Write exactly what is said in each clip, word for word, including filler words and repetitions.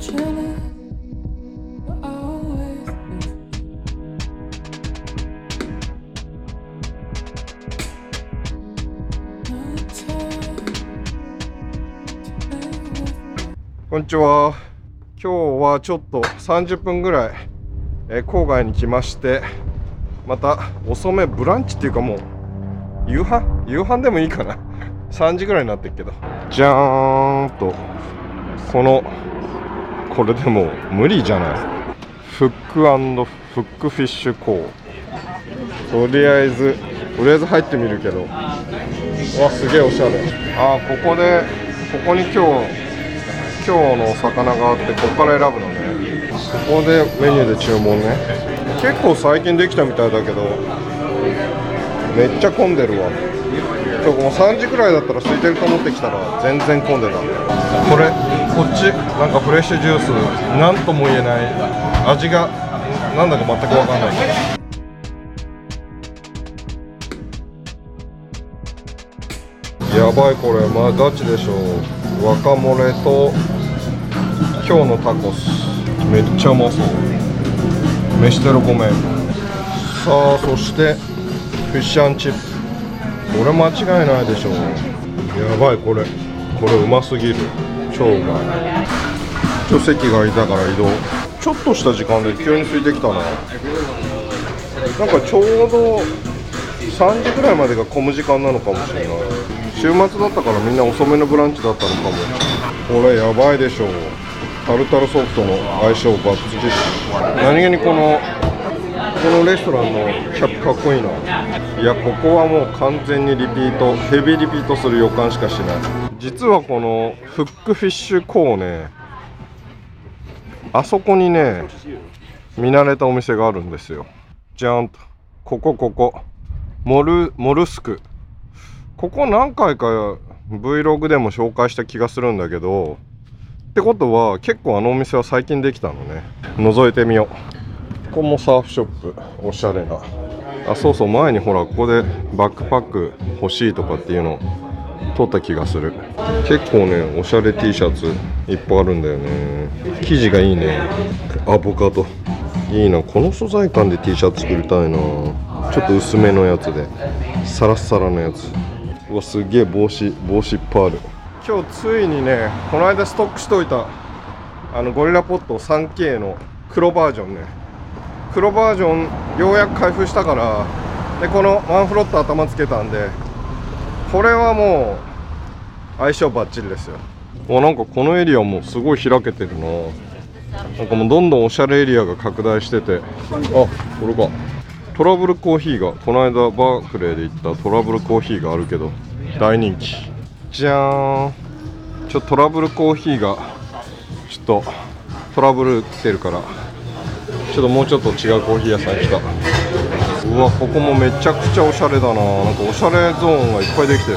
こんにちは。今日はちょっとさんじゅっぷんぐらい、えー、郊外に来まして、また遅めブランチっていうかもう夕飯夕飯でもいいかなさんじぐらいになってるけど、じゃーんとこのこれでもう無理じゃない、フック&フックフィッシュコー、とりあえずとりあえず入ってみるけど、わすげえおしゃれ。ああ、ここでここに今日今日のお魚があって、ここから選ぶのね。ここでメニューで注文ね。結構最近できたみたいだけどめっちゃ混んでるわ。ちょもうさんじくらいだったら空いてると思ってきたら全然混んでた。これこっちなんかフレッシュジュース、なんとも言えない味がなんだか全く分かんない。やばい、これ、まあ、ガチでしょ。ワカモレと今日のタコス、めっちゃうまそう。飯テロごめん。さあ、そしてフィッシュ&チップ、これ間違いないでしょう。やばい、これこれうますぎる。超うまい。ちょっと席が空いたから移動。ちょっとした時間で急に空いてきたな。なんかちょうどさんじぐらいまでが混む時間なのかもしれない。週末だったからみんな遅めのブランチだったのかも。これやばいでしょう。タルタルソフトの相性バッチリ。何気にこのこのレストランのキャップかっこいいな。いや、ここはもう完全にリピート、ヘビーリピートする予感しかしない。実はこのフックフィッシュコーね、あそこにね見慣れたお店があるんですよ。じゃーんとここここモル、モルスク。ここ何回か Vlog でも紹介した気がするんだけど、ってことは結構あのお店は最近できたのね。覗いてみよう。ここもサーフショップ、おしゃれな。あ、そうそう、前にほらここでバックパック欲しいとかっていうの撮った気がする。結構ねおしゃれ T シャツいっぱいあるんだよね。生地がいいね。アボカドいいな。この素材感で T シャツ作りたいな。ちょっと薄めのやつで、サラッサラのやつ。うわ、すげえ帽子、帽子いっぱいある。今日ついにね、この間ストックしといたあのゴリラポット スリーケー の黒バージョンね。黒バージョンようやく開封したから、でこのワンフロット頭つけたんで、これはもう相性バッチリですよ。わ、なんかこのエリアもすごい開けてるな。なんかもうどんどんおしゃれエリアが拡大してて、あ、これか。トラブルコーヒーが、この間バークレーで行ったトラブルコーヒーがあるけど大人気。じゃーん、ちょっとトラブルコーヒーがちょっとトラブル来てるから、ちょっともうちょっと違うコーヒー屋さんに来た。うわ、ここもめちゃくちゃおしゃれだな。なんかおしゃれゾーンがいっぱいできてる。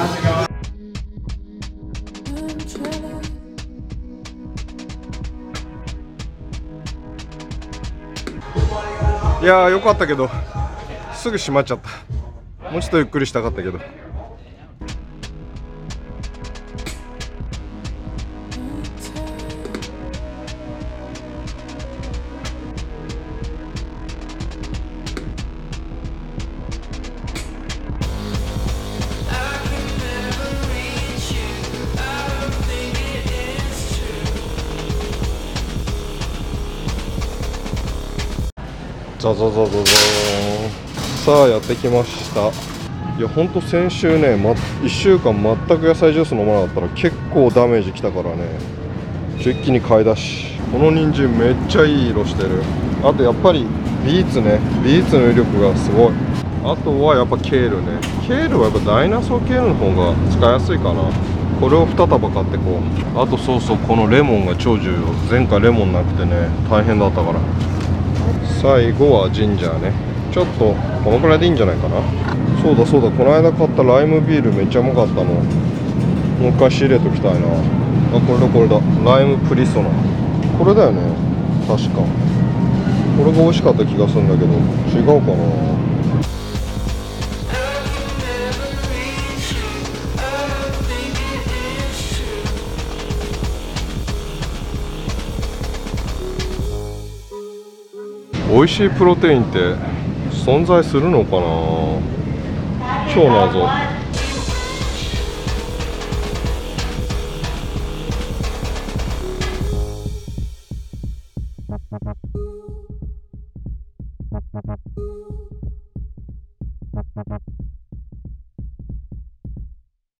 いやー、よかったけどすぐ閉まっちゃった。もうちょっとゆっくりしたかったけど。ザザザザザーン。さあ、やってきました。いや、ほんと先週ね、ま、いっしゅうかん全く野菜ジュース飲まなかったら結構ダメージきたからね、一気に買い出し。この人参めっちゃいい色してる。あとやっぱりビーツね、ビーツの威力がすごい。あとはやっぱケールね。ケールはやっぱダイナソーケールの方が使いやすいかな。これをに束買ってこう。あとそうそう、このレモンが超重要。前回レモンなくてね大変だったから。最後はジンジャーね。ちょっとこのくらいでいいんじゃないかな。そうだそうだ、この間買ったライムビールめっちゃうまかったの。もう一回仕入れときたいな。あ、これだこれだ、ライムプリソナ、これだよね確か。これが美味しかった気がするんだけど違うかな。美味しいプロテインって存在するのかな、超謎。